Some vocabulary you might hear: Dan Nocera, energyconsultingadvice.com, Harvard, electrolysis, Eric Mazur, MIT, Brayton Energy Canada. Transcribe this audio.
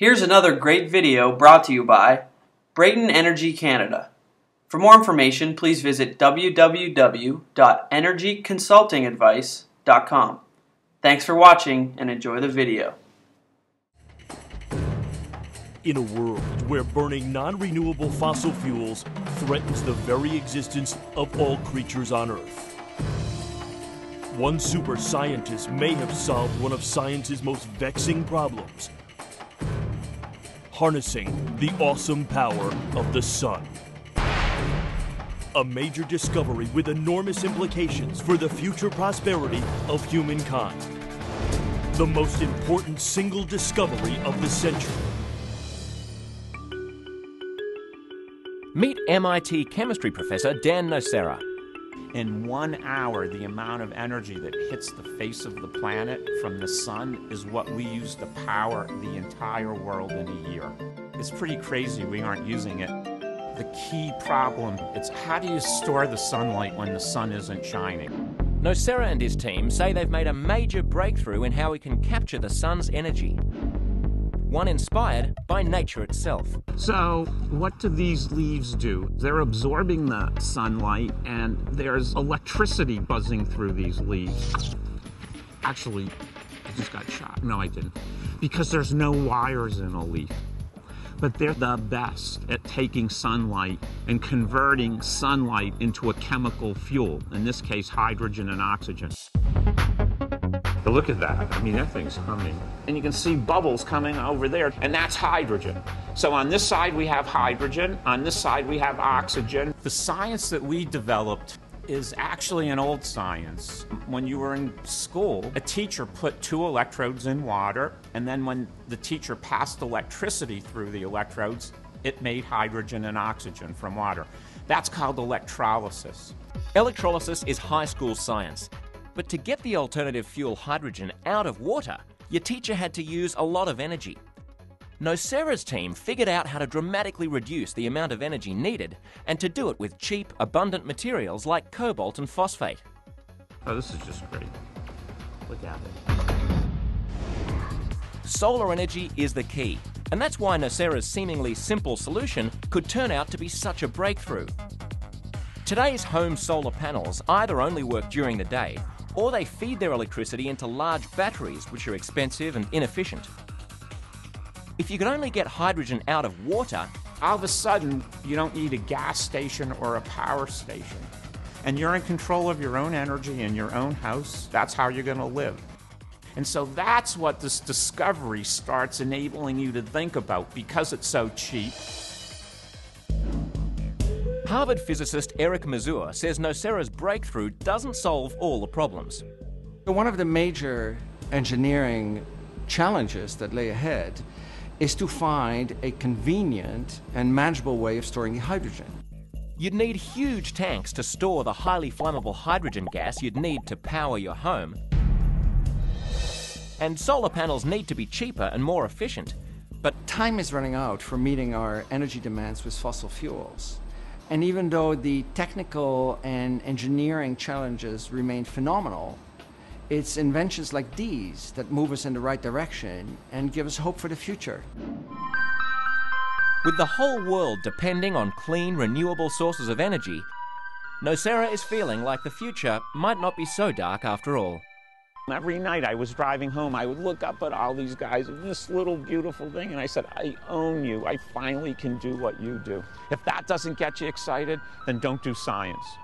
Here's another great video brought to you by Brayton Energy Canada. For more information, please visit www.energyconsultingadvice.com. Thanks for watching and enjoy the video. In a world where burning non-renewable fossil fuels threatens the very existence of all creatures on Earth, one super scientist may have solved one of science's most vexing problems: harnessing the awesome power of the sun. A major discovery with enormous implications for the future prosperity of humankind. The most important single discovery of the century. Meet MIT chemistry professor Dan Nocera. In 1 hour, the amount of energy that hits the face of the planet from the sun is what we use to power the entire world in a year. It's pretty crazy we aren't using it. The key problem is, how do you store the sunlight when the sun isn't shining? Nocera and his team say they've made a major breakthrough in how we can capture the sun's energy, one inspired by nature itself. So what do these leaves do? They're absorbing the sunlight, and there's electricity buzzing through these leaves. Actually, I just got shot. No, I didn't. Because there's no wires in a leaf. But they're the best at taking sunlight and converting sunlight into a chemical fuel, in this case, hydrogen and oxygen. But look at that. I mean, that thing's humming. And you can see bubbles coming over there, and that's hydrogen. So on this side, we have hydrogen. On this side, we have oxygen. The science that we developed is actually an old science. When you were in school, a teacher put two electrodes in water, and then when the teacher passed electricity through the electrodes, it made hydrogen and oxygen from water. That's called electrolysis. Electrolysis is high school science, but to get the alternative fuel hydrogen out of water, your teacher had to use a lot of energy. Nocera's team figured out how to dramatically reduce the amount of energy needed, and to do it with cheap, abundant materials like cobalt and phosphate. Oh, this is just great. Look at it. Solar energy is the key, and that's why Nocera's seemingly simple solution could turn out to be such a breakthrough. Today's home solar panels either only work during the day, or they feed their electricity into large batteries, which are expensive and inefficient. If you could only get hydrogen out of water, all of a sudden you don't need a gas station or a power station. And you're in control of your own energy in your own house. That's how you're going to live. And so that's what this discovery starts enabling you to think about, because it's so cheap. Harvard physicist Eric Mazur says Nocera's breakthrough doesn't solve all the problems. One of the major engineering challenges that lay ahead is to find a convenient and manageable way of storing the hydrogen. You'd need huge tanks to store the highly flammable hydrogen gas you'd need to power your home. And solar panels need to be cheaper and more efficient. But time is running out for meeting our energy demands with fossil fuels. And even though the technical and engineering challenges remain phenomenal, it's inventions like these that move us in the right direction and give us hope for the future. With the whole world depending on clean, renewable sources of energy, Nocera is feeling like the future might not be so dark after all. Every night I was driving home, I would look up at all these guys and this little beautiful thing, and I said, I own you. I finally can do what you do. If that doesn't get you excited, then don't do science.